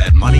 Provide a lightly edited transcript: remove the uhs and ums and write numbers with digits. that money.